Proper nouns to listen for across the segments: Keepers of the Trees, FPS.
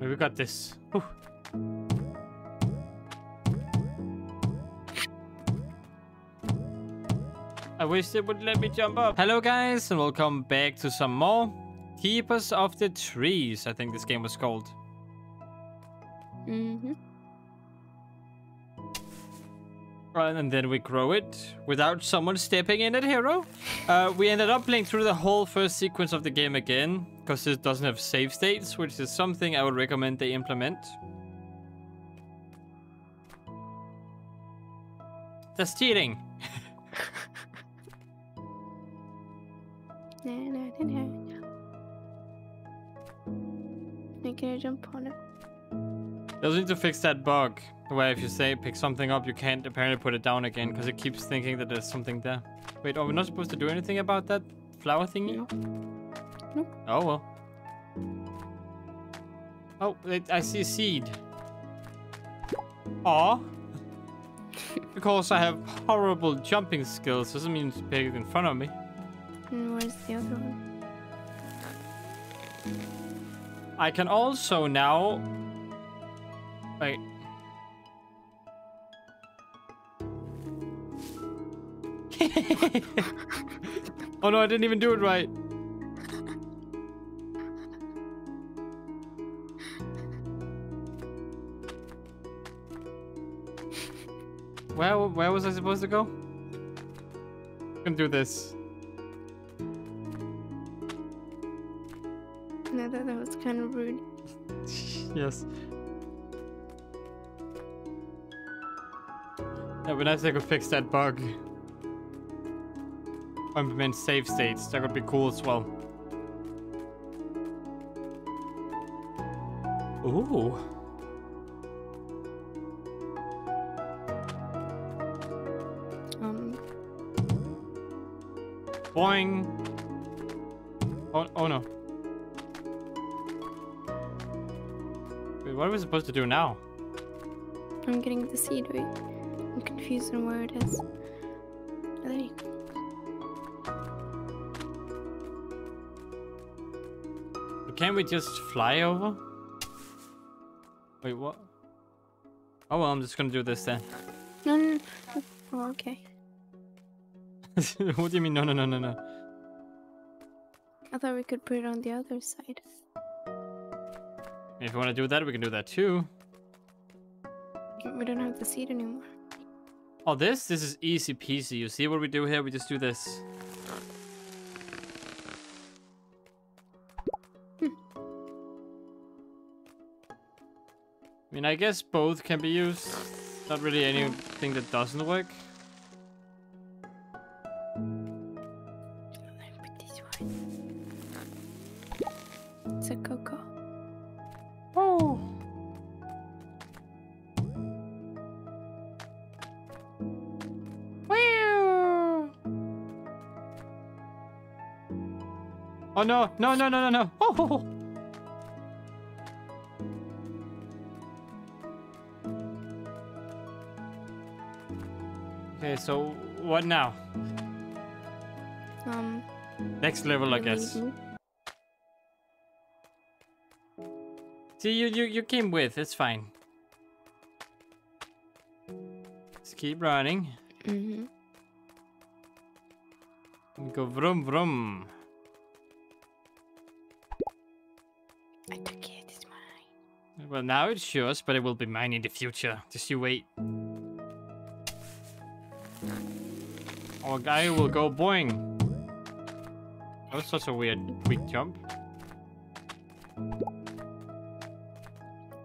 We've got this. Whew. I wish it would let me jump up. Hello guys, and welcome back to some more Keepers of the Trees, I think this game was called. Mm-hmm. And then we grow it without someone stepping in it, hero. We ended up playing through the whole first sequence of the game again, because this doesn't have save states, which is something I would recommend they implement. That's cheating. Can I jump on it? They'll need to fix that bug. Where if you say pick something up, you can't apparently put it down again because it keeps thinking that there's something there. Wait, are we not supposed to do anything about that flower thingy? Nope. Oh well. Oh, I see a seed. Aw. Because I have horrible jumping skills, doesn't mean it's big in front of me. Where's the other one? I can also now. Wait. Oh no, I didn't even do it right. Where was I supposed to go? I'm gonna do this. No, that was kind of rude. Yes. That would be nice if I could fix that bug. Implement save states. That would be cool as well. Ooh. Boing. Oh no. Wait, what are we supposed to do now? I'm getting the seed. Wait, I'm confused on where it is. There you go. Can we just fly over? Wait, what? Oh well, I'm just gonna do this then. No. Oh, okay. What do you mean? No. I thought we could put it on the other side. If you want to do that, we can do that too. We don't have the seed anymore. Oh, this is easy peasy. You see what we do here? We just do this. I mean, I guess both can be used. Not really anything that doesn't work. Put this one. It's a cocoa. Oh! Wow! Oh no! Oh! Okay, so what now? Next level, I guess. See, you came with. It's fine. Just keep running. Mm-hmm. Go vroom vroom. I took it. It's mine. Well, now it's yours, but it will be mine in the future. Just you wait. Our guy will go boing. That was such a weak jump.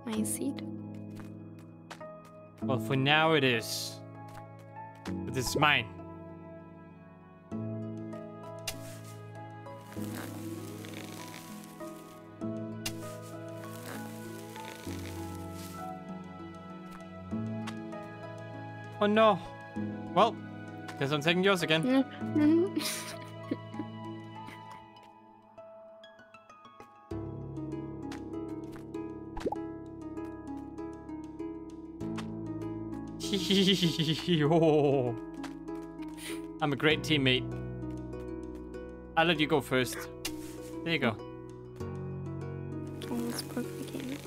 My seed. Well, for now it is. But it's mine. Oh no. Well. Guess I'm taking yours again. Oh. I'm a great teammate. I'll let you go first. There you go. Almost broke the game.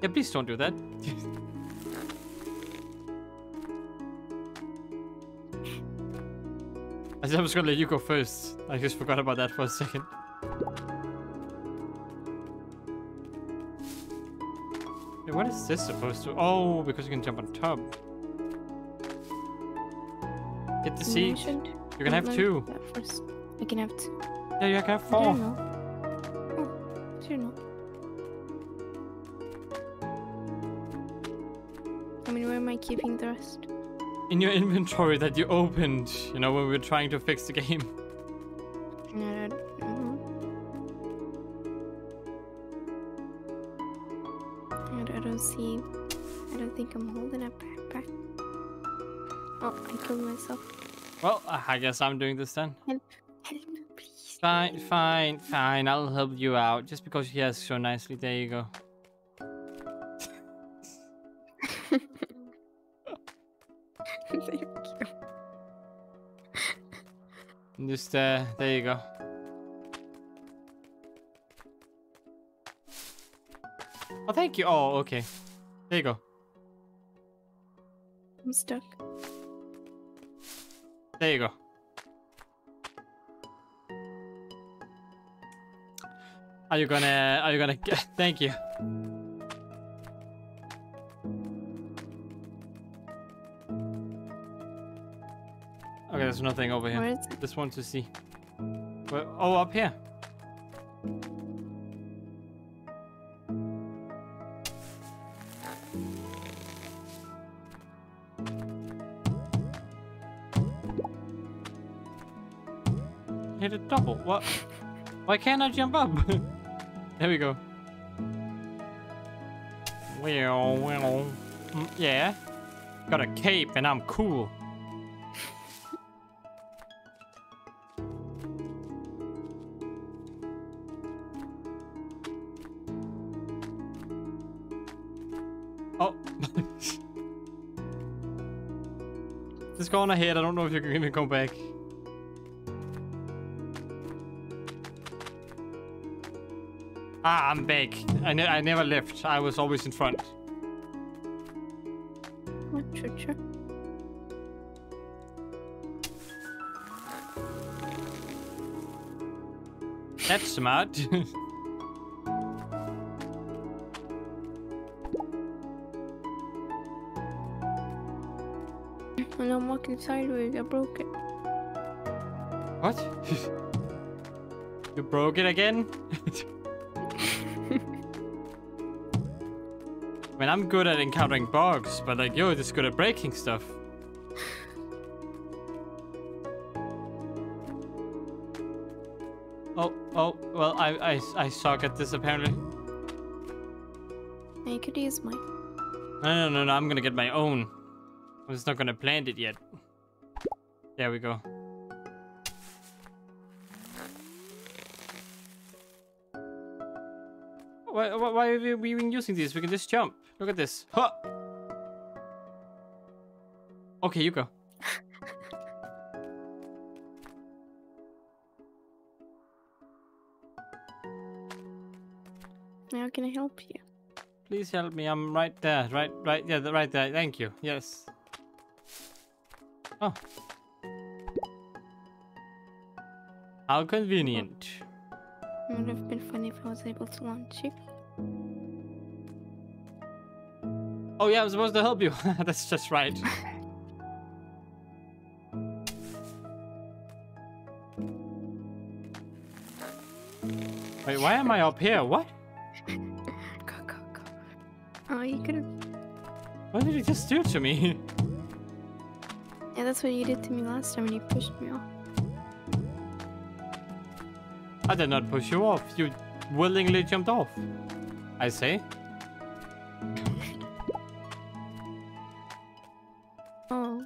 Yeah, please don't do that. I said I was gonna let you go first. I just forgot about that for a second. Wait, what is this supposed to? Oh, because you can jump on top. Get the seed. You can have two. First. You can have two. Yeah, you can have four. I don't know. Oh, sure not. I mean, where am I keeping the rest? In your inventory that you opened, you know, when we were trying to fix the game. No, I don't see. I don't think I'm holding a backpack. Oh, I killed myself. Well, I guess I'm doing this then. Help. Help, please. Fine, fine, fine. I'll help you out. Just because he asked so nicely. There you go. Thank you. Just, there you go. Oh, thank you. Oh, okay. There you go. I'm stuck. There you go. Are you gonna get? Thank you. Okay, there's nothing over here. Where is it? Just want to see. Where, oh, up here. Hit a double. What? Why can't I jump up? There we go. Well, well. Yeah. Got a cape and I'm cool. Oh. Just going ahead. I don't know if you can even go back. Ah, I'm back. I never left. I was always in front. What, sure. That's smart. When I'm walking sideways, I broke it. What? You broke it again? I mean, I'm good at encountering bugs, but like, you're just good at breaking stuff. Oh, oh, well, I suck at this apparently. I could use mine. No, no, no, no, I'm gonna get my own. I'm just not gonna plant it yet. There we go. Why are we even using these? We can just jump. Look at this. Huh. Okay, you go. Now can I help you? Please help me. I'm right there. Right. Yeah, right there. Thank you. Yes. Oh. How convenient. It would have been funny if I was able to launch you. Oh yeah, I'm supposed to help you. That's just right. Wait, why am I up here? What? Go, go, go. Oh, you could've... What did you just do to me? Yeah, that's what you did to me last time when you pushed me off. I did not push you off. You willingly jumped off. I say. Oh.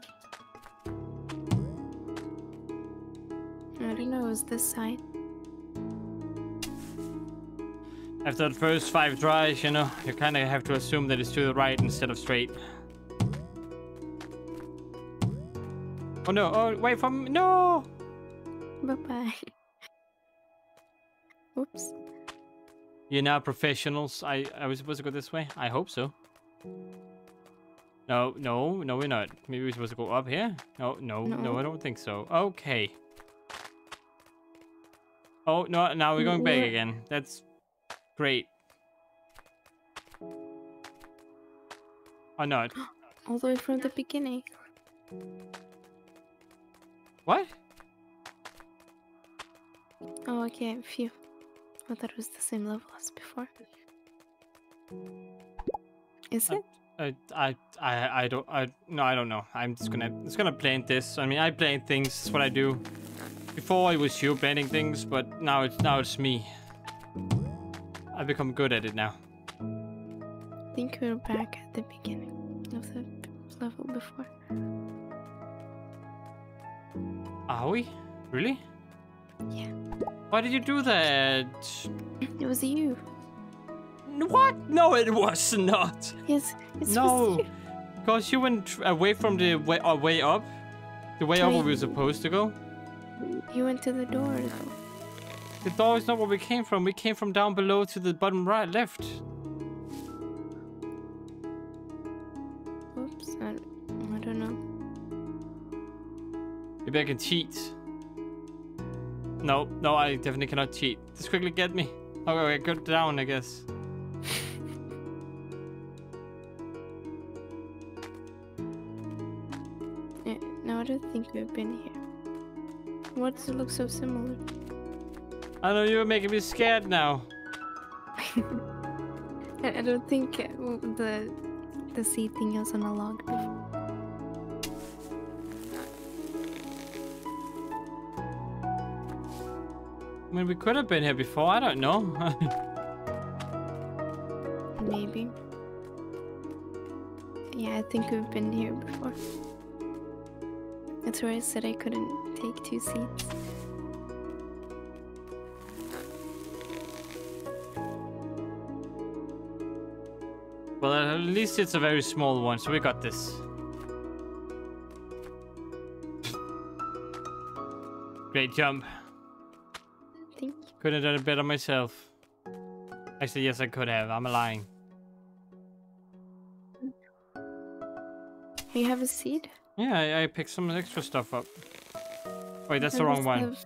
I don't know. It was this side. After the first 5 tries, you know, you kind of have to assume that it's to the right instead of straight. Oh no! Oh, wait for me! No! Bye bye. Oops. You're now professionals. Are we supposed to go this way? I hope so. No, no, no, we're not. Maybe we're supposed to go up here? No, no, no, no, I don't think so. Okay. Oh, no, now we're going back again. That's great. Or not. All the way from the beginning. What? Oh, okay, phew. I thought it was the same level as before. Is it? I don't know. I'm just gonna plant this. I mean, I plant things. That's what I do. Before it was you planting things, but now it's me. I've become good at it now. I think we're back at the beginning of the level before. Are we? Really? Yeah. Why did you do that? It was you. What? No, it was not. Yes, it was you. Because you went away from the way up. The way up where we were supposed to go. You went to the door, though. The door is not where we came from. We came from down below to the bottom right left. Oops, I don't know. Maybe I can cheat. No, no, I definitely cannot cheat. Just quickly get me. Okay, go down, I guess. No, I don't think we've been here. Why does it look so similar? I don't know, you're making me scared now. I don't think the sea thing was on a log before. I mean, we could have been here before, I don't know. Maybe. Yeah, I think we've been here before. That's where I said I couldn't take two seats. Well, at least it's a very small one, so we got this. Great jump. Could have done it better myself. Actually, yes, I could have. I'm lying. You have a seed? Yeah, I picked some extra stuff up. Wait, that's the wrong one.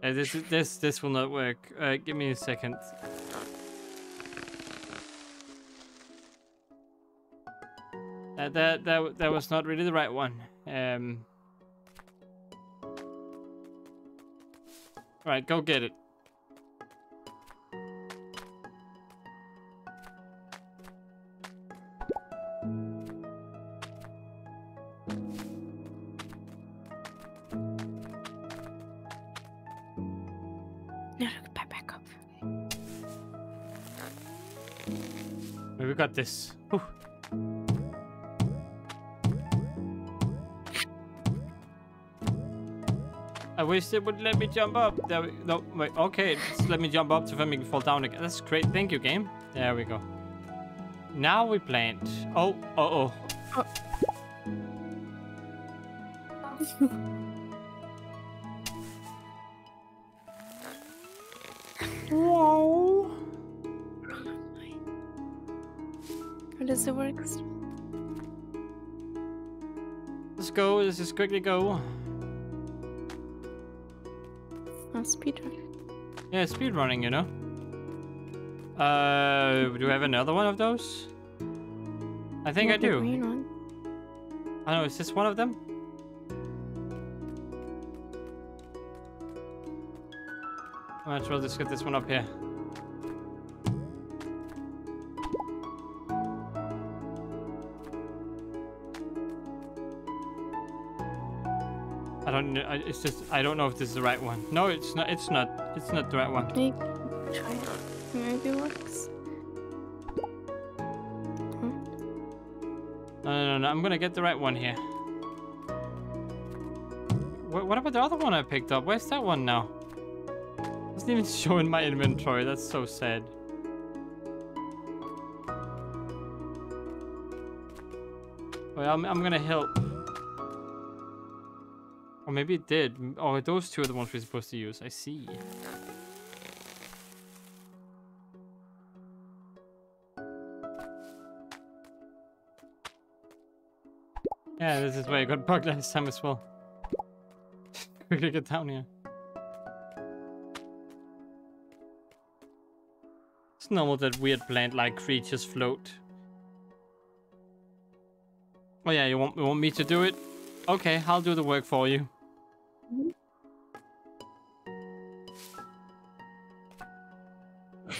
This will not work. Give me a second. That was not really the right one. Alright, go get it. Got this. Whew. I wish it would let me jump up. There we, no, wait, okay, just let me jump up so that I can fall down again. That's great. Thank you, game. There we go. Now we plant. Oh, oh, oh. Whoa. How does it work? Let's go, let's just quickly go. Oh, speedrun. Yeah, speedrunning, you know. Do we have another one of those? I think I do. The green one. I don't know, is this one of them? I might as well just get this one up here. It's just I don't know if this is the right one. No, it's not. It's not. It's not the right one. Maybe it works. No, no, no, no. I'm gonna get the right one here. What about the other one I picked up? Where's that one now? It doesn't even show in my inventory. That's so sad. Well, I'm gonna help. Or maybe it did. Oh, those two are the ones we're supposed to use. I see. Yeah, this is where I got bugged last time as well. Quickly get down here. It's normal that weird plant-like creatures float. Oh yeah, you want me to do it? Okay, I'll do the work for you.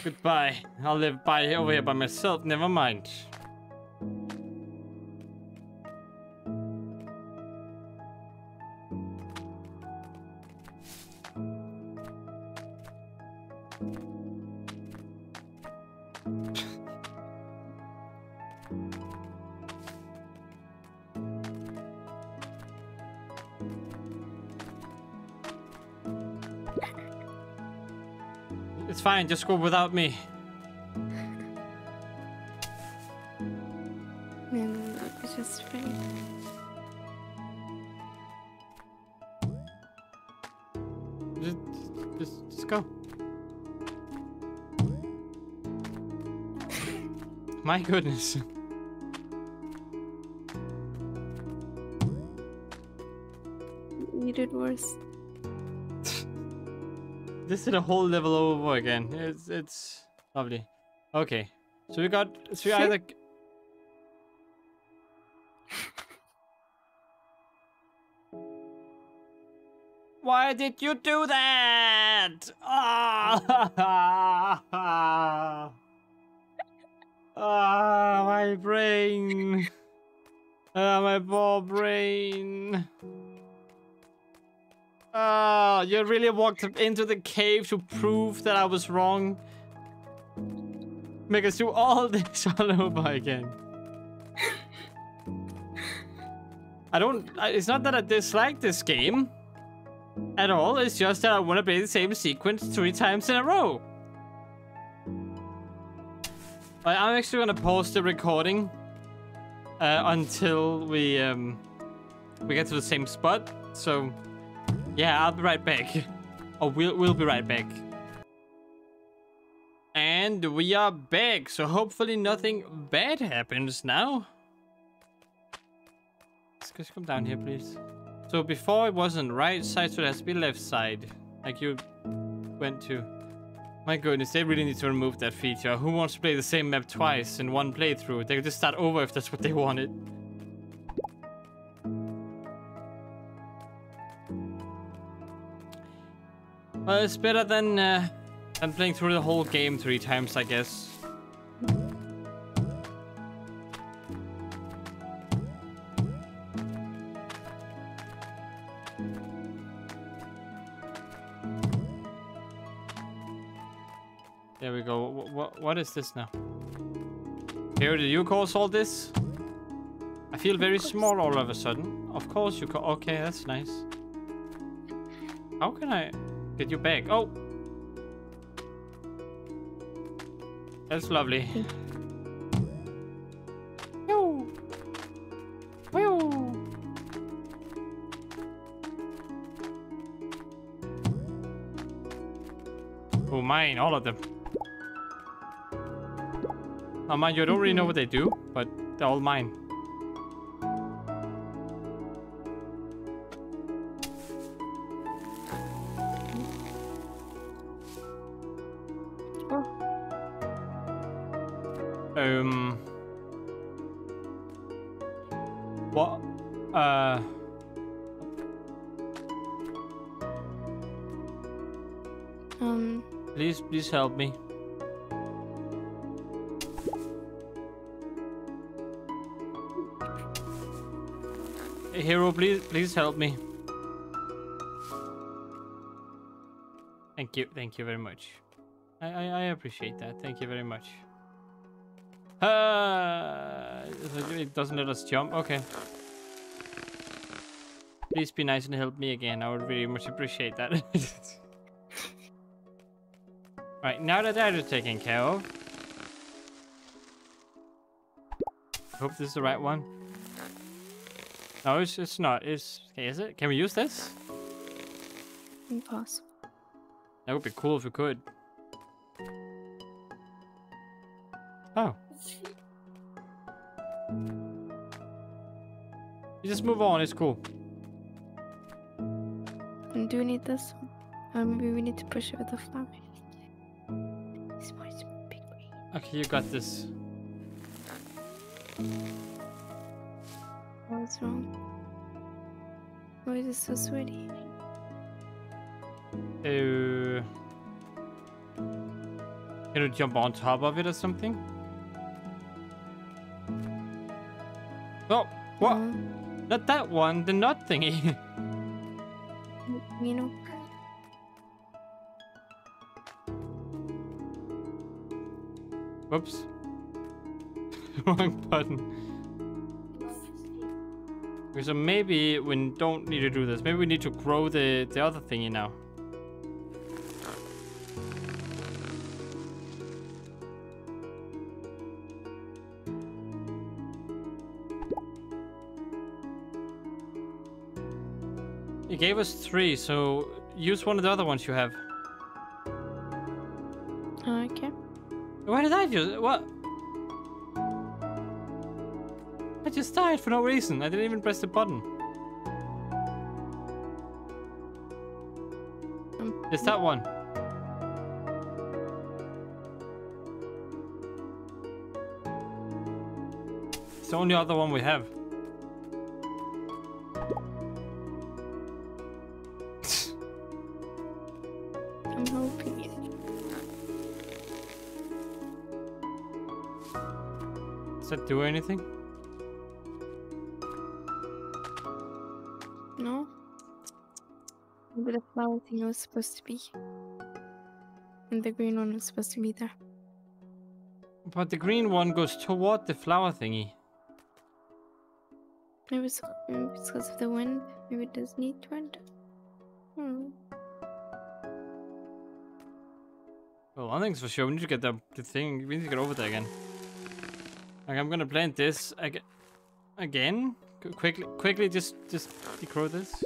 Goodbye. I'll live by over here by myself. Never mind. It's fine, just go without me. Man, that was just fine. Just go. My goodness. You did worse. This is a whole level over again. It's lovely. Okay, so we got so either. Why did you do that? Ah, oh, my brain. Ah, oh, my poor brain. Oh, you really walked into the cave to prove that I was wrong. Make us do all this all over again. It's not that I dislike this game at all. It's just that I want to play the same sequence 3 times in a row. I'm actually going to pause the recording until we get to the same spot. So... yeah, I'll be right back. Oh, we'll be right back. And we are back, so hopefully nothing bad happens now. Let's just come down here, please. So before it wasn't right side, so it has to be left side. Like you went to... my goodness, they really need to remove that feature. Who wants to play the same map twice in one playthrough? They could just start over if that's what they wanted. Well, it's better than playing through the whole game 3 times, I guess. There we go. What is this now? Here, did you cause all this? I feel very small all of a sudden. Of course you call. Okay, that's nice. How can I... get you back. Oh, that's lovely. Woo. Woo. Oh, mine, all of them. Now, mind you, I don't really know what they do, but they're all mine. Please help me. Hey, hero, please help me. Thank you very much. I appreciate that. Thank you very much. It doesn't let us jump. Okay. Please be nice and help me again. I would really much appreciate that. Right, now that that is taken care of. I hope this is the right one. No, it's not. It's okay, is it? Can we use this? Impossible. That would be cool if we could. Oh. You just move on. It's cool. Do we need this one? Or maybe we need to push it with the flower. This one is big green. Okay, you got this. What's wrong? Why is it so sweaty? Can you jump on top of it or something? Oh, what? Mm-hmm. Not that one, the nut thingy. You know. Whoops. Wrong button. Okay, so maybe we don't need to do this. Maybe we need to grow the other thingy now. You gave us 3, so use one of the other ones you have. Okay. Why did I just... what? I just died for no reason. I didn't even press the button. It's that one. It's the only other one we have. Does that do anything? No. Maybe the flower thing was supposed to be. And the green one was supposed to be there. But the green one goes toward the flower thingy. Maybe it's because of the wind. Maybe it does need wind. Well, one thing's for sure. We need to get the thing. We need to get over there again. Like, I'm gonna plant this again. Quickly, just degrow this.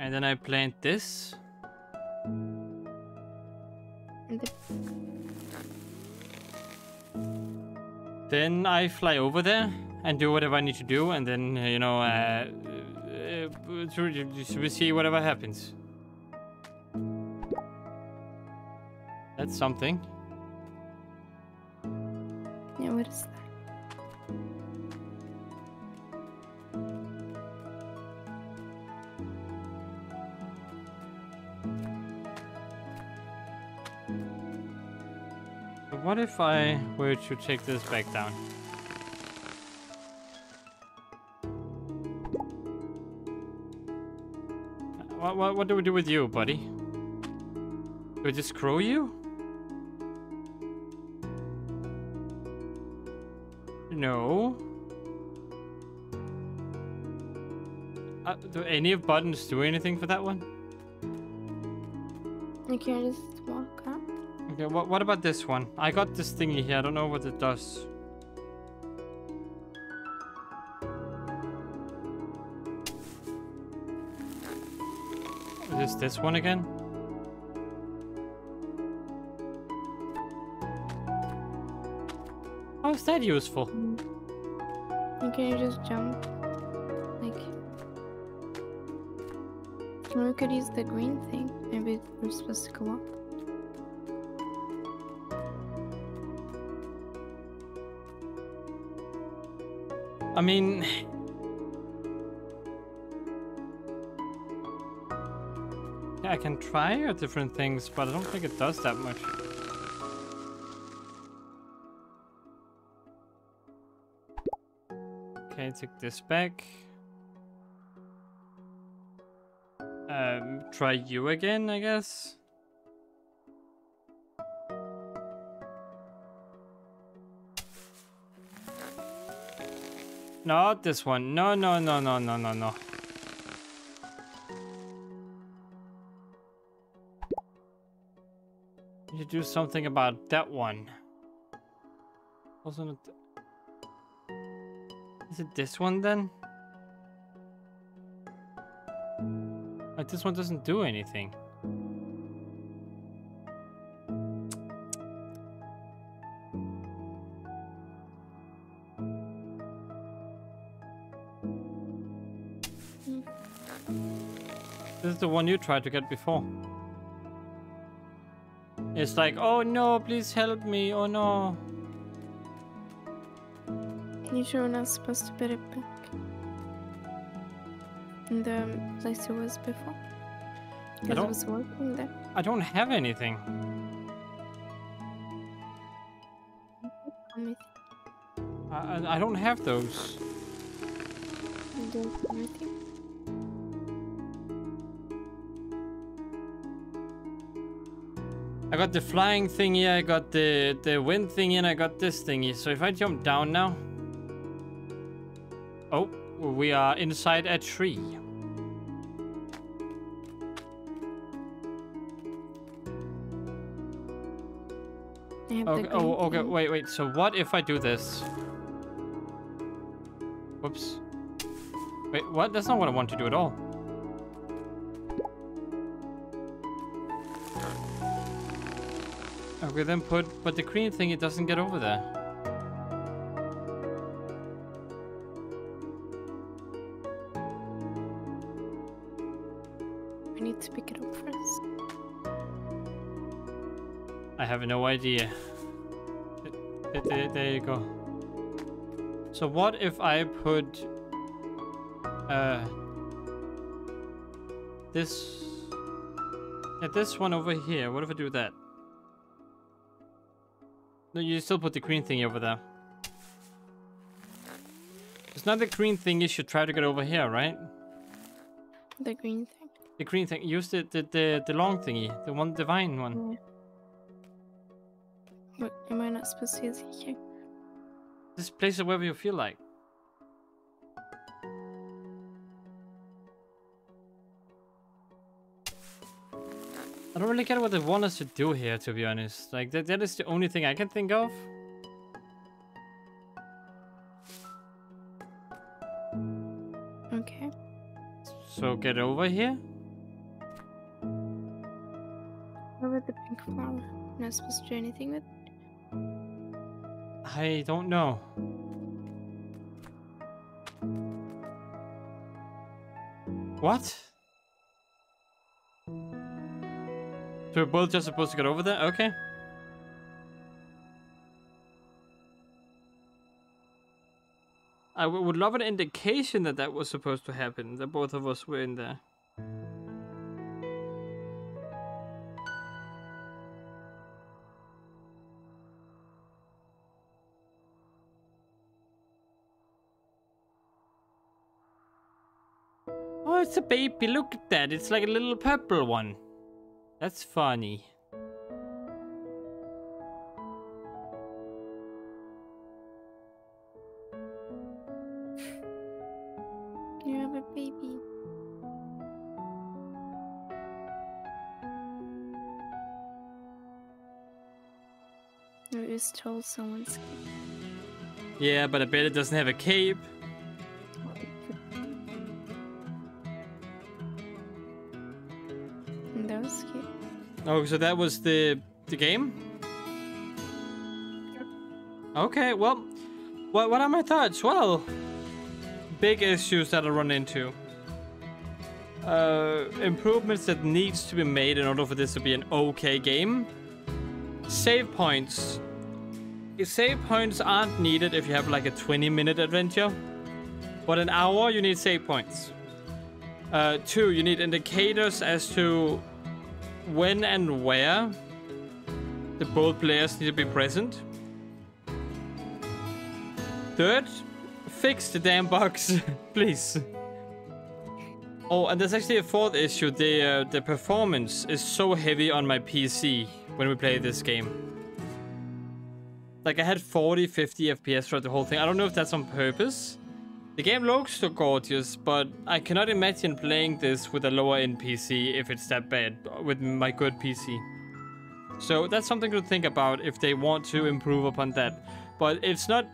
And then I plant this. Then I fly over there and do whatever I need to do, and then, you know, we see whatever happens. That's something. Yeah, what is that? What if I were to take this back down? What do we do with you, buddy? Do I just screw you? No. Do any of buttons do anything for that one? You can't just walk up. Okay, what about this one? I got this thingy here. I don't know what it does. Is this one again? How is that useful? Can you just jump? Like, we could use the green thing. Maybe we're supposed to go up. I mean, yeah, I can try out different things, but I don't think it does that much. Okay, take this back. Try you again, I guess. Not this one. No. You do something about that one. Also not. Is it this one then? Like, this one doesn't do anything. is the one you tried to get before. It's like, oh no, please help me, oh no. Usually we're not supposed to put it back in the place it was before. Because it was working there. I don't have anything. I don't have those. I don't have anything. I got the flying thingy, I got the wind thingy, and I got this thingy. So if I jump down now... Oh, we are inside a tree. Okay, oh, okay, wait, wait. So what if I do this? Whoops. Wait, what? That's not what I want to do at all. Okay, then put... But the green thing, it doesn't get over there. We need to pick it up first. I have no idea. There you go. So what if I put... this... this one over here. What if I do that? No, you still put the green thing over there. It's not the green thing you should try to get over here, right? The green thing. The green thing. Use the long thingy, the one, the vine one. Yeah. But am I not supposed to use it here? Just place it wherever you feel like. I don't really get what they want us to do here, to be honest. Like, that is the only thing I can think of. Okay. So, get over here. What about the pink flower? I'm not supposed to do anything with it? I don't know. What? So we're both just supposed to get over there? Okay. I would love an indication that that was supposed to happen, that both of us were in there. Oh, it's a baby. Look at that. It's like a little purple one. That's funny. You have a baby. You just told someone's cape. Yeah, but I bet it doesn't have a cape. Oh, so that was the game? Yep. Okay, well, what are my thoughts? Well, big issues that I run into. Improvements that needs to be made in order for this to be an okay game. Save points. Save points aren't needed if you have like a 20-minute adventure. But an hour, you need save points. 2, you need indicators as to... when and where the both players need to be present. 3rd, fix the damn bugs, please. Oh, and there's actually a 4th issue. The performance is so heavy on my PC when we play this game. Like I had 40-50 FPS throughout the whole thing. I don't know if that's on purpose. The game looks so gorgeous, but I cannot imagine playing this with a lower end PC if it's that bad with my good PC. So that's something to think about if they want to improve upon that. But it's not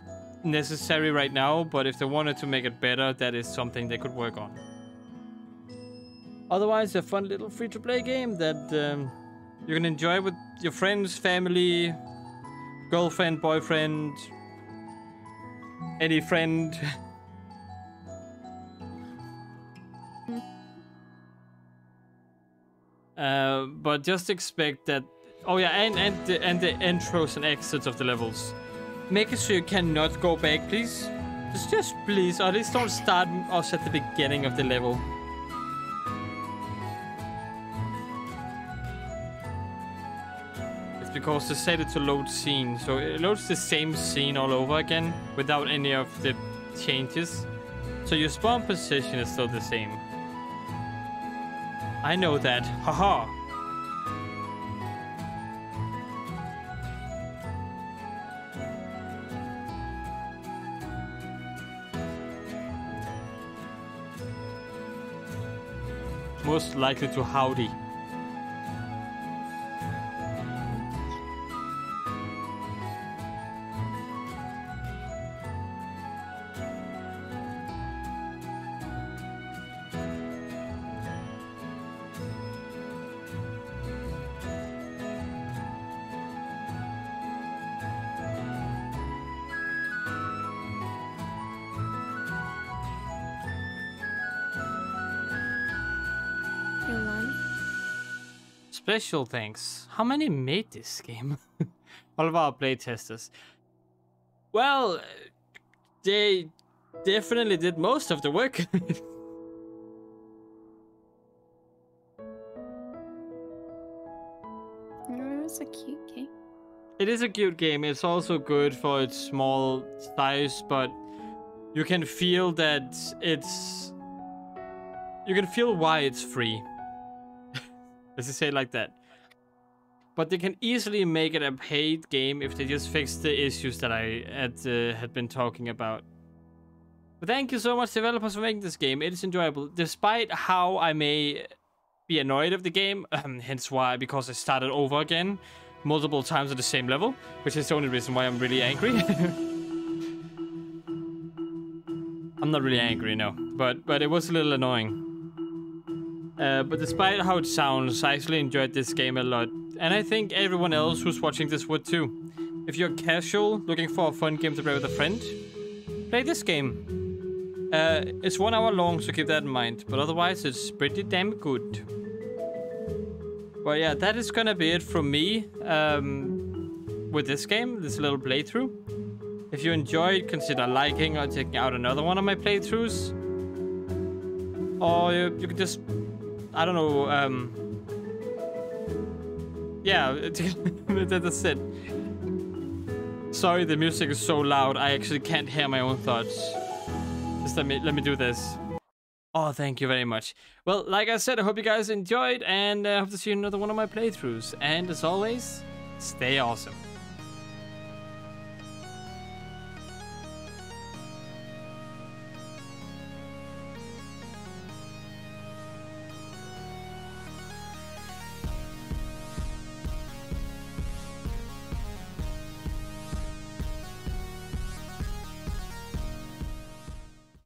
necessary right now, but if they wanted to make it better, that is something they could work on. Otherwise, a fun little free-to-play game that you can enjoy with your friends, family, girlfriend, boyfriend, any friend. But just expect that. Oh yeah, and the intros and exits of the levels. Make it so you cannot go back, please. Just please, or at least don't start us at the beginning of the level. It's because they set it to load scene, so it loads the same scene all over again without any of the changes. So your spawn position is still the same. I know that. Haha. Most likely to howdy. Special thanks. How many made this game? All of our playtesters. Well, they definitely did most of the work. It's a cute game. It is a cute game. It's also good for its small size, but you can feel that it's... You can feel why it's free. Let's just say it like that. But they can easily make it a paid game if they just fix the issues that I had been talking about. But thank you so much, developers, for making this game. It is enjoyable, despite how I may be annoyed of the game. Hence why, because I started over again multiple times at the same level, which is the only reason why I'm really angry. I'm not really angry, no. But it was a little annoying. But despite how it sounds, I actually enjoyed this game a lot. And I think everyone else who's watching this would too. If you're casual, looking for a fun game to play with a friend, play this game. It's 1 hour long, so keep that in mind. But otherwise, it's pretty damn good. Well, yeah, that is gonna be it from me with this game, this little playthrough. If you enjoyed, consider liking or checking out another one of my playthroughs. Or you could just... I don't know, yeah, that's it. Sorry, the music is so loud, I actually can't hear my own thoughts. Just let me do this. Oh, thank you very much. Well, like I said, I hope you guys enjoyed, and I hope to see you in another one of my playthroughs. And as always, stay awesome.